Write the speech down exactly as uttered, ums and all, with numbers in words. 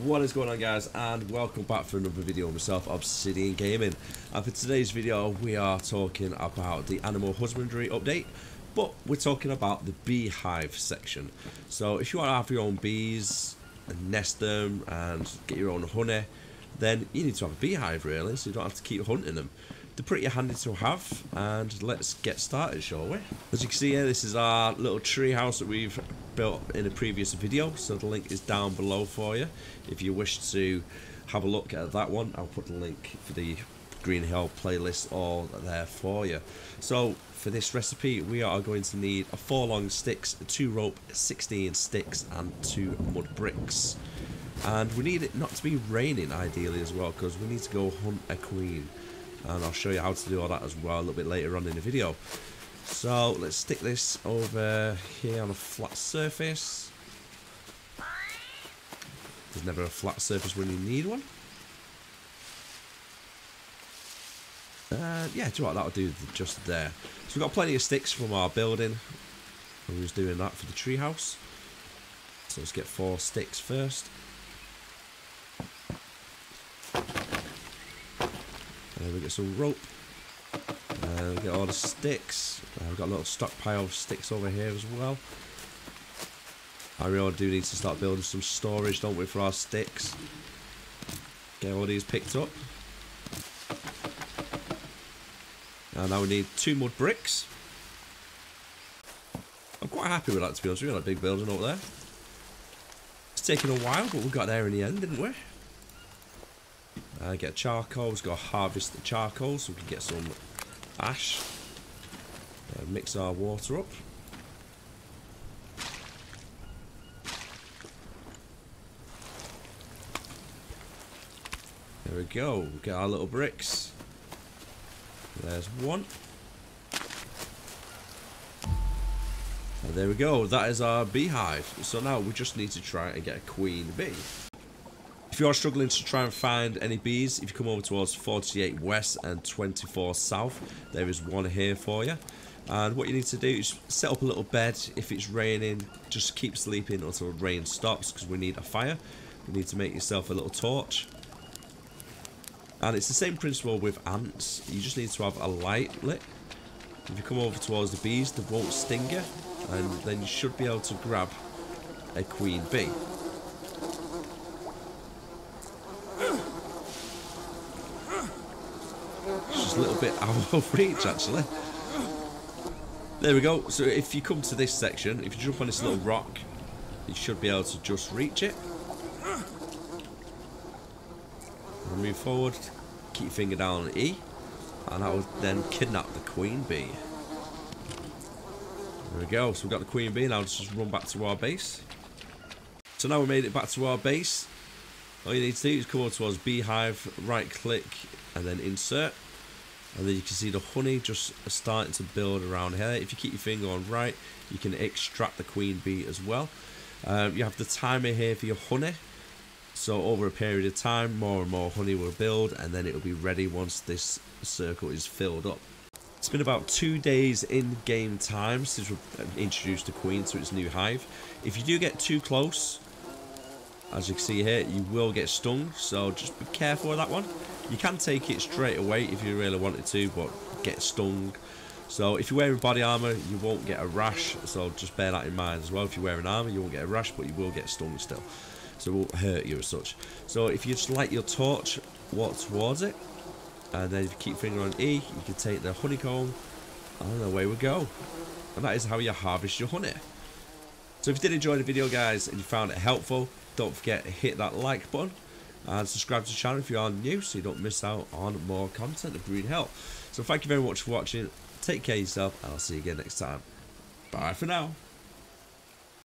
What is going on, guys, and welcome back for another video of myself, Obsidian Gaming. And for today's video we are talking about the animal husbandry update, but we're talking about the beehive section. So if you want to have your own bees and nest them and get your own honey, then you need to have a beehive, really, so you don't have to keep hunting them. They're pretty handy to have, and let's get started, shall we? As you can see here, this is our little tree house that we've built in a previous video, so the link is down below for you. If you wish to have a look at that one, I'll put the link for the Green Hell playlist all there for you. So for this recipe, we are going to need four long sticks, two rope, sixteen sticks, and two mud bricks. And we need it not to be raining, ideally, as well, because we need to go hunt a queen. And I'll show you how to do all that as well a little bit later on in the video. So let's stick this over here on a flat surface. There's never a flat surface when you need one. Uh, yeah, do you know what, that'll do just there. So we've got plenty of sticks from our building. I'm just doing that for the treehouse. So let's get four sticks first. We get some rope, uh, we get all the sticks. Uh, we've got a little stockpile of sticks over here as well. I really do need to start building some storage, don't we, for our sticks. Get all these picked up. And now we need two mud bricks. I'm quite happy with that, to be honest. We've got a big building up there. It's taken a while, but we got there in the end, didn't we? Uh, get charcoal. We've got to harvest the charcoal so we can get some ash. Uh, mix our water up. There we go. We get our little bricks. There's one. And there we go. That is our beehive. So now we just need to try and get a queen bee. If you're struggling to try and find any bees, if you come over towards forty-eight west and twenty-four south, there is one here for you. And what you need to do is set up a little bed. If it's raining, just keep sleeping until rain stops, because we need a fire. You need to make yourself a little torch. And it's the same principle with ants. You just need to have a light lit. If you come over towards the bees, they won't sting you, and then you should be able to grab a queen bee. A little bit out of reach, actually. There we go. So if you come to this section, if you jump on this little rock, you should be able to just reach it. And move forward, keep your finger down on E, and that will then kidnap the queen bee. There we go. So we've got the queen bee. Now let's just run back to our base. So now we made it back to our base. All you need to do is come over towards beehive, right click, and then insert. And then you can see the honey just starting to build around here. If you keep your finger on right, you can extract the queen bee as well. Um, you have the timer here for your honey. So over a period of time, more and more honey will build, and then it will be ready once this circle is filled up. It's been about two days in game time since we've introduced the queen to its new hive. If you do get too close, as you can see here, you will get stung, so just be careful of that one. You can take it straight away if you really wanted to, but get stung. So if you're wearing body armour, you won't get a rash, so just bear that in mind as well. If you're wearing armour, you won't get a rash, but you will get stung still. So it won't hurt you as such. So if you just light your torch, walk towards it, and then if you keep finger on E, you can take the honeycomb, and away we go. And that is how you harvest your honey. So if you did enjoy the video, guys, and you found it helpful, don't forget to hit that like button. And subscribe to the channel if you are new, so you don't miss out on more content of Green Hell. So thank you very much for watching. Take care of yourself, and I'll see you again next time. Bye for now.